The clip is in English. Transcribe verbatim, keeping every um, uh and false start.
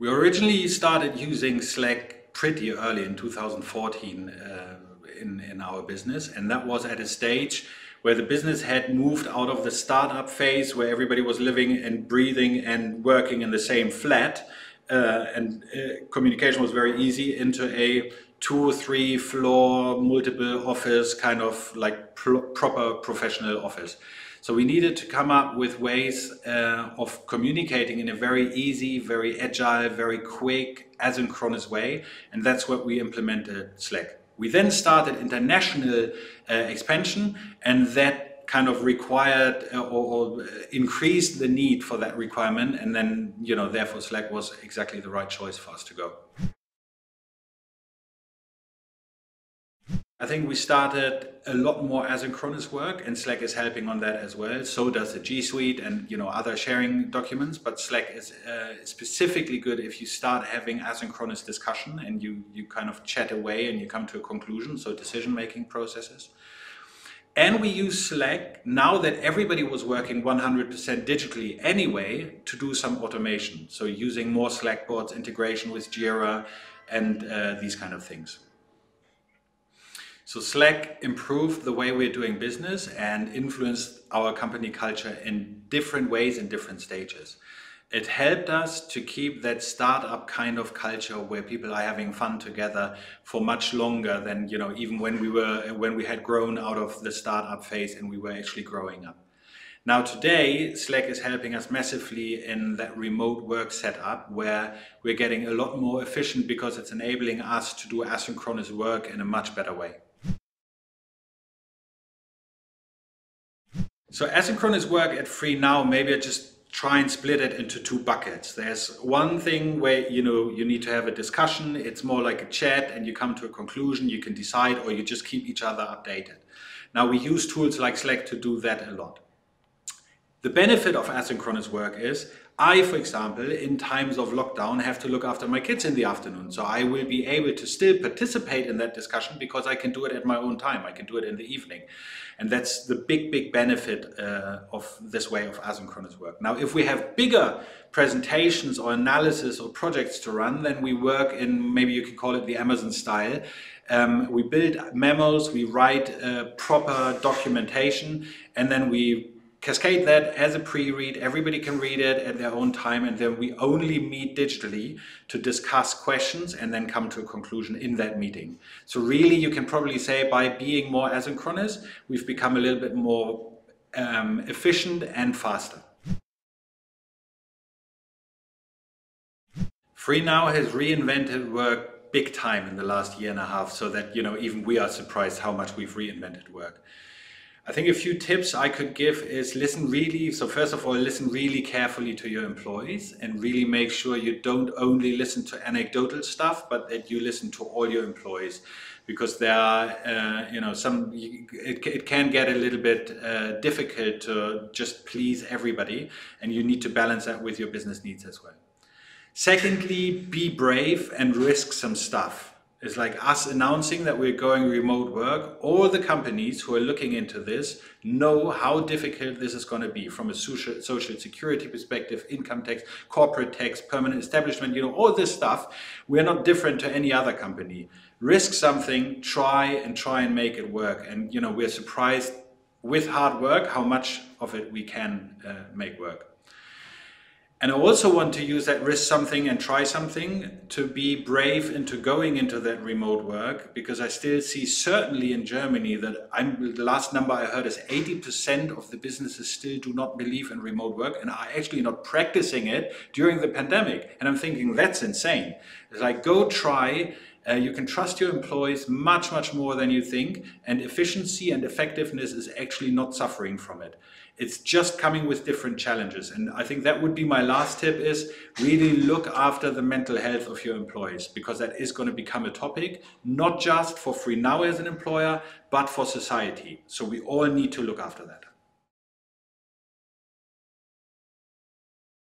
We originally started using Slack pretty early in two thousand fourteen uh, in, in our business, and that was at a stage where the business had moved out of the startup phase where everybody was living and breathing and working in the same flat, uh, and uh, communication was very easy, into a two or three floor multiple office, kind of like pro proper professional office. So we needed to come up with ways uh, of communicating in a very easy, very agile, very quick, asynchronous way, and that's what we implemented Slack. We then started international uh, expansion, and that kind of required uh, or, or increased the need for that requirement, and then, you know, therefore Slack was exactly the right choice for us to go. I think we started a lot more asynchronous work, and Slack is helping on that as well. So does the G Suite and, you know, other sharing documents, but Slack is uh, specifically good if you start having asynchronous discussion and you, you kind of chat away and you come to a conclusion, so decision-making processes. And we use Slack, now that everybody was working one hundred percent digitally anyway, to do some automation. So using more Slack bots, integration with Jira and uh, these kind of things. So Slack improved the way we're doing business and influenced our company culture in different ways in different stages. It helped us to keep that startup kind of culture where people are having fun together for much longer than, you know, even when we were when we had grown out of the startup phase and we were actually growing up. Now today, Slack is helping us massively in that remote work setup where we're getting a lot more efficient because it's enabling us to do asynchronous work in a much better way. So asynchronous work at Free Now, maybe I just try and split it into two buckets. There's one thing where, you know, you need to have a discussion. It's more like a chat and you come to a conclusion, you can decide, or you just keep each other updated. Now we use tools like Slack to do that a lot. The benefit of asynchronous work is I, for example, in times of lockdown, have to look after my kids in the afternoon. So I will be able to still participate in that discussion because I can do it at my own time. I can do it in the evening. And that's the big, big benefit uh, of this way of asynchronous work. Now, if we have bigger presentations or analysis or projects to run, then we work in, maybe you could call it the Amazon style. Um, we build memos, we write uh, proper documentation, and then we cascade that as a pre-read, everybody can read it at their own time, and then we only meet digitally to discuss questions and then come to a conclusion in that meeting. So really you can probably say by being more asynchronous, we've become a little bit more um, efficient and faster. Free Now has reinvented work big time in the last year and a half, so that, you know, even we are surprised how much we've reinvented work. I think a few tips I could give is listen really, so first of all, listen really carefully to your employees and really make sure you don't only listen to anecdotal stuff, but that you listen to all your employees, because there are, uh, you know, some, it, it can get a little bit uh, difficult to just please everybody, and you need to balance that with your business needs as well. Secondly, be brave and risk some stuff. It's like us announcing that we're going remote work. All the companies who are looking into this know how difficult this is going to be from a social, social security perspective, income tax, corporate tax, permanent establishment, you know, all this stuff. We're not different to any other company. Risk something, try and try and make it work. And, you know, we're surprised with hard work how much of it we can uh, make work. And I also want to use that risk something and try something to be brave into going into that remote work, because I still see, certainly in Germany, that I'm, the last number I heard is eighty percent of the businesses still do not believe in remote work and are actually not practicing it during the pandemic. And I'm thinking, that's insane. It's like, go try. Uh, you can trust your employees much, much more than you think, and efficiency and effectiveness is actually not suffering from it. It's just coming with different challenges, and I think that would be my last tip, is really look after the mental health of your employees, because that is going to become a topic, not just for Free Now as an employer, but for society. So we all need to look after that.